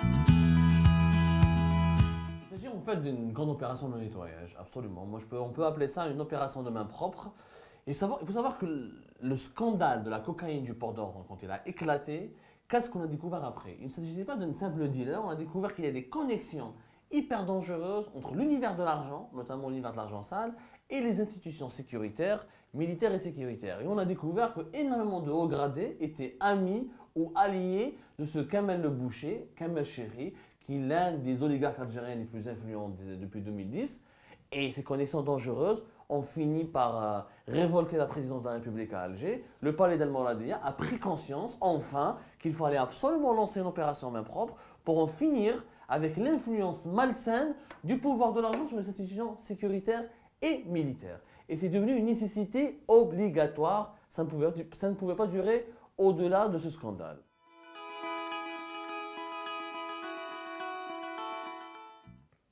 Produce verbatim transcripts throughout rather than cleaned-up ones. Il s'agit en fait d'une grande opération de nettoyage, absolument. Moi, je peux, on peut appeler ça une opération de main propre. Et il faut savoir que le scandale de la cocaïne du port d'Ordre, quand il a éclaté, qu'est-ce qu'on a découvert après? Il ne s'agissait pas d'un simple dealer, on a découvert qu'il y a des connexions hyper dangereuses entre l'univers de l'argent, notamment l'univers de l'argent sale, et les institutions sécuritaires, militaires et sécuritaires. Et on a découvert qu'énormément de hauts gradés étaient amis ou alliés de ce Kamel le Boucher, Kamel Chérif, qui est l'un des oligarques algériens les plus influents depuis deux mille dix. Et ces connexions dangereuses ont fini par euh, révolter la présidence de la République à Alger. Le palais d'El-Mouradia a pris conscience, enfin, qu'il fallait absolument lancer une opération main propre pour en finir avec l'influence malsaine du pouvoir de l'argent sur les institutions sécuritaires et militaires. Et c'est devenu une nécessité obligatoire. Ça ne pouvait, ça ne pouvait pas durer au-delà de ce scandale.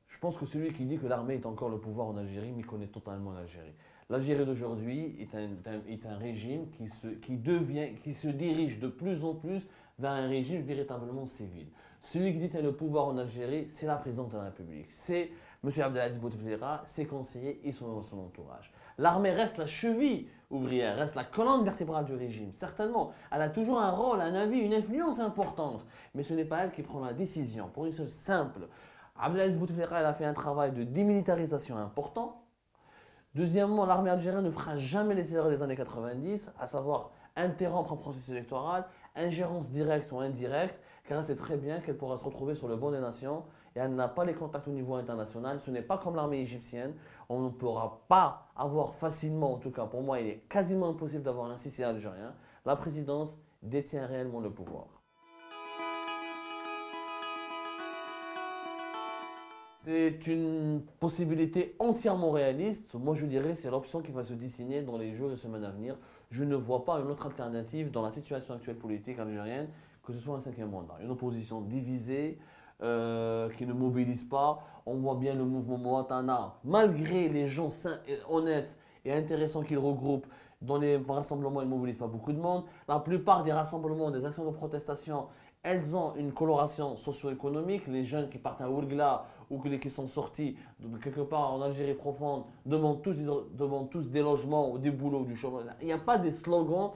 Je pense que celui qui dit que l'armée est encore le pouvoir en Algérie méconnaît totalement l'Algérie. L'Algérie d'aujourd'hui est, est un régime qui se, qui, devient, qui se dirige de plus en plus vers un régime véritablement civil. Celui qui détient le pouvoir en Algérie, c'est la présidente de la République. C'est M. Abdelaziz Bouteflika, ses conseillers et son, son entourage. L'armée reste la cheville ouvrière, reste la colonne vertébrale du régime, certainement. Elle a toujours un rôle, un avis, une influence importante. Mais ce n'est pas elle qui prend la décision, pour une chose simple. Abdelaziz Bouteflika a fait un travail de démilitarisation important. Deuxièmement, l'armée algérienne ne fera jamais les erreurs des années quatre-vingt-dix, à savoir interrompre un processus électoral, ingérence directe ou indirecte, car elle sait très bien qu'elle pourra se retrouver sur le banc des nations et elle n'a pas les contacts au niveau international. Ce n'est pas comme l'armée égyptienne. On ne pourra pas avoir facilement, en tout cas pour moi, il est quasiment impossible d'avoir un C I C algérien. La présidence détient réellement le pouvoir. C'est une possibilité entièrement réaliste. Moi, je dirais que c'est l'option qui va se dessiner dans les jours et semaines à venir. Je ne vois pas une autre alternative dans la situation actuelle politique algérienne que ce soit un cinquième mandat. Une opposition divisée, euh, qui ne mobilise pas. On voit bien le mouvement Moatana, malgré les gens sains et honnêtes et intéressants qu'ils regroupent, dans les rassemblements, ils ne mobilisent pas beaucoup de monde. La plupart des rassemblements, des actions de protestation, elles ont une coloration socio-économique. Les jeunes qui partent à Ouargla ou qui sont sortis de quelque part en Algérie profonde demandent tous, demandent tous des logements ou des boulots ou du chômage. Il n'y a pas des slogans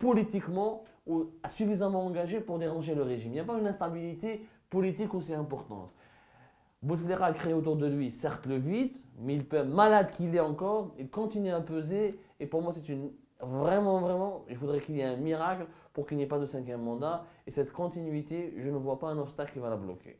politiquement ou suffisamment engagés pour déranger le régime. Il n'y a pas une instabilité politique aussi importante. Bouteflika a créé autour de lui, certes, le vide, mais il peut, malade qu'il est encore, il continue à peser. Et pour moi, c'est une... Vraiment, vraiment, il faudrait qu'il y ait un miracle pour qu'il n'y ait pas de cinquième mandat. Et cette continuité, je ne vois pas un obstacle qui va la bloquer.